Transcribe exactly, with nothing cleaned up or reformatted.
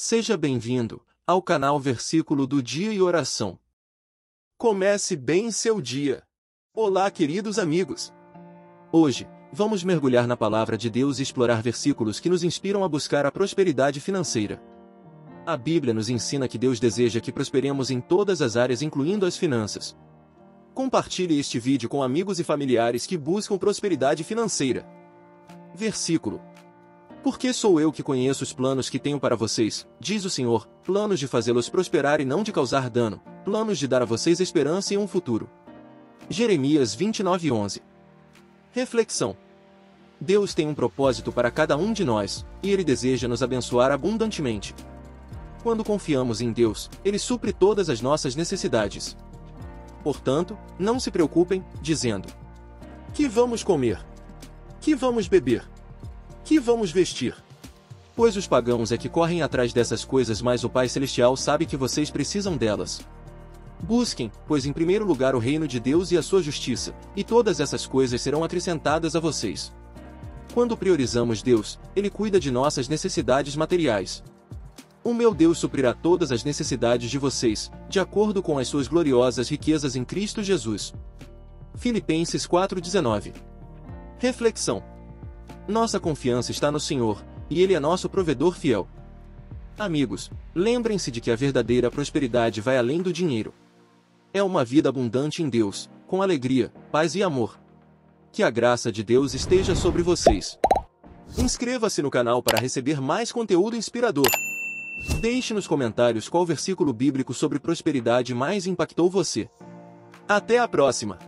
Seja bem-vindo ao canal Versículo do Dia e Oração. Comece bem seu dia. Olá, queridos amigos. Hoje, vamos mergulhar na Palavra de Deus e explorar versículos que nos inspiram a buscar a prosperidade financeira. A Bíblia nos ensina que Deus deseja que prosperemos em todas as áreas, incluindo as finanças. Compartilhe este vídeo com amigos e familiares que buscam prosperidade financeira. Versículo. Porque sou eu que conheço os planos que tenho para vocês, diz o Senhor, planos de fazê-los prosperar e não de causar dano, planos de dar a vocês esperança e um futuro. Jeremias vinte e nove, onze. Reflexão. Deus tem um propósito para cada um de nós, e Ele deseja nos abençoar abundantemente. Quando confiamos em Deus, Ele supre todas as nossas necessidades. Portanto, não se preocupem, dizendo: que vamos comer? Que vamos beber? Que vamos vestir? Pois os pagãos é que correm atrás dessas coisas, mas o Pai Celestial sabe que vocês precisam delas. Busquem, pois, em primeiro lugar o reino de Deus e a sua justiça, e todas essas coisas serão acrescentadas a vocês. Quando priorizamos Deus, Ele cuida de nossas necessidades materiais. O meu Deus suprirá todas as necessidades de vocês, de acordo com as suas gloriosas riquezas em Cristo Jesus. Filipenses quatro, dezenove. Reflexão. Nossa confiança está no Senhor, e Ele é nosso provedor fiel. Amigos, lembrem-se de que a verdadeira prosperidade vai além do dinheiro. É uma vida abundante em Deus, com alegria, paz e amor. Que a graça de Deus esteja sobre vocês. Inscreva-se no canal para receber mais conteúdo inspirador. Deixe nos comentários qual versículo bíblico sobre prosperidade mais impactou você. Até a próxima!